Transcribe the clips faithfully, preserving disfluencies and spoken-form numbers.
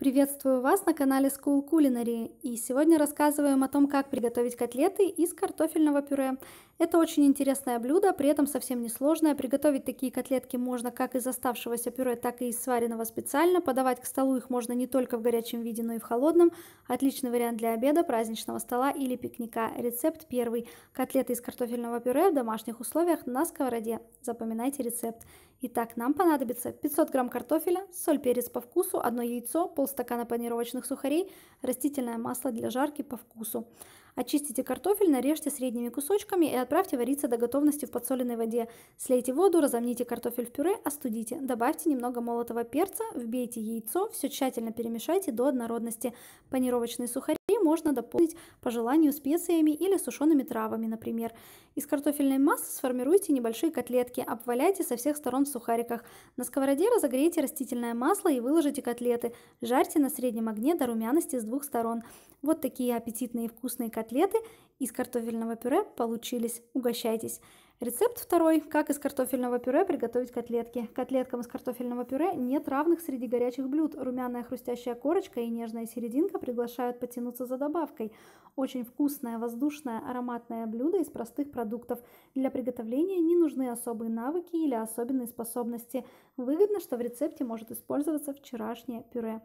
Приветствую вас на канале School Culinary, и сегодня рассказываем о том, как приготовить котлеты из картофельного пюре. Это очень интересное блюдо, при этом совсем несложное. Приготовить такие котлетки можно как из оставшегося пюре, так и из сваренного специально. Подавать к столу их можно не только в горячем виде, но и в холодном. Отличный вариант для обеда, праздничного стола или пикника. Рецепт первый. Котлеты из картофельного пюре в домашних условиях на сковороде. Запоминайте рецепт. Итак, нам понадобится пятьсот грамм картофеля, соль, перец по вкусу, одно яйцо, полстакана панировочных сухарей, растительное масло для жарки по вкусу. Очистите картофель, нарежьте средними кусочками и отправьте вариться до готовности в подсоленной воде. Слейте воду, разомните картофель в пюре, остудите. Добавьте немного молотого перца, вбейте яйцо, все тщательно перемешайте до однородности. Панировочные сухари можно дополнить по желанию специями или сушеными травами, например. Из картофельной массы сформируйте небольшие котлетки, обваляйте со всех сторон в сухариках. На сковороде разогрейте растительное масло и выложите котлеты. Жарьте на среднем огне до румяности с двух сторон. Вот такие аппетитные и вкусные котлеты из картофельного пюре получились. Угощайтесь! Рецепт второй. Как из картофельного пюре приготовить котлетки. Котлеткам из картофельного пюре нет равных среди горячих блюд. Румяная хрустящая корочка и нежная серединка приглашают потянуться за добавкой. Очень вкусное, воздушное, ароматное блюдо из простых продуктов. Для приготовления не нужны особые навыки или особенные способности. Выгодно, что в рецепте может использоваться вчерашнее пюре.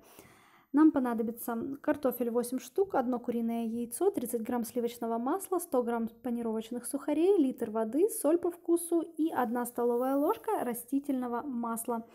Нам понадобится картофель восемь штук, одно куриное яйцо, тридцать грамм сливочного масла, сто грамм панировочных сухарей, литр воды, соль по вкусу и одна столовая ложка растительного масла.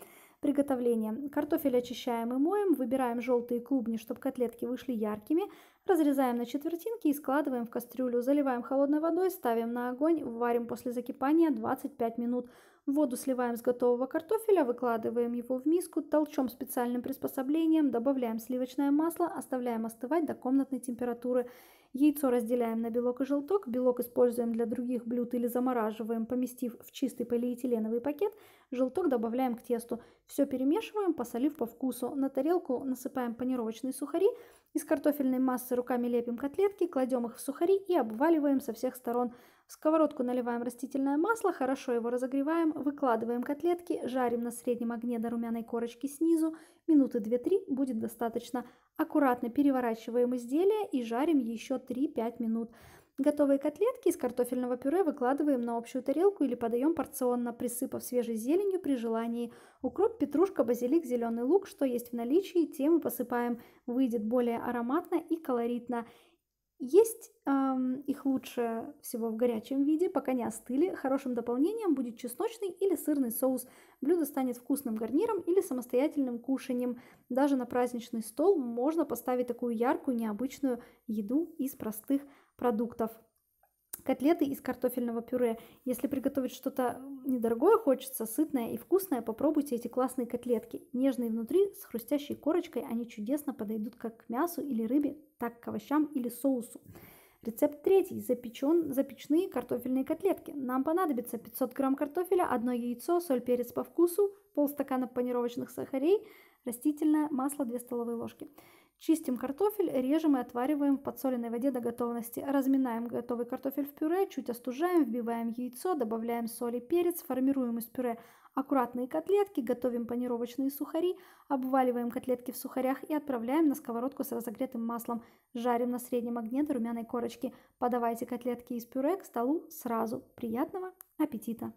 Приготовление. Картофель очищаем и моем, выбираем желтые клубни, чтобы котлетки вышли яркими, разрезаем на четвертинки и складываем в кастрюлю, заливаем холодной водой, ставим на огонь, варим после закипания двадцать пять минут. Воду сливаем с готового картофеля, выкладываем его в миску, толчем специальным приспособлением, добавляем сливочное масло, оставляем остывать до комнатной температуры. Яйцо разделяем на белок и желток, белок используем для других блюд или замораживаем, поместив в чистый полиэтиленовый пакет, желток добавляем к тесту. Все перемешиваем, посолив по вкусу. На тарелку насыпаем панировочные сухари, из картофельной массы руками лепим котлетки, кладем их в сухари и обваливаем со всех сторон. В сковородку наливаем растительное масло, хорошо его разогреваем, выкладываем котлетки, жарим на среднем огне до румяной корочки снизу, минуты две-три будет достаточно. Аккуратно переворачиваем изделие и жарим еще три-пять минут. Готовые котлетки из картофельного пюре выкладываем на общую тарелку или подаем порционно, присыпав свежей зеленью при желании. Укроп, петрушка, базилик, зеленый лук, что есть в наличии, тем и посыпаем. Выйдет более ароматно и колоритно. Есть эм, их лучше всего в горячем виде, пока не остыли. Хорошим дополнением будет чесночный или сырный соус. Блюдо станет вкусным гарниром или самостоятельным кушанием. Даже на праздничный стол можно поставить такую яркую, необычную еду из простых продуктов. Котлеты из картофельного пюре. Если приготовить что-то недорогое хочется, сытное и вкусное, попробуйте эти классные котлетки. Нежные внутри, с хрустящей корочкой, они чудесно подойдут как к мясу или рыбе, так к овощам или соусу. Рецепт третий. Запечен, запечные картофельные котлетки. Нам понадобится пятьсот грамм картофеля, одно яйцо, соль, перец по вкусу, полстакана панировочных сухарей, растительное масло, две столовые ложки. Чистим картофель, режем и отвариваем в подсоленной воде до готовности. Разминаем готовый картофель в пюре, чуть остужаем, вбиваем яйцо, добавляем соль и перец, формируем из пюре аккуратные котлетки, готовим панировочные сухари, обваливаем котлетки в сухарях и отправляем на сковородку с разогретым маслом. Жарим на среднем огне до румяной корочки. Подавайте котлетки из пюре к столу сразу. Приятного аппетита!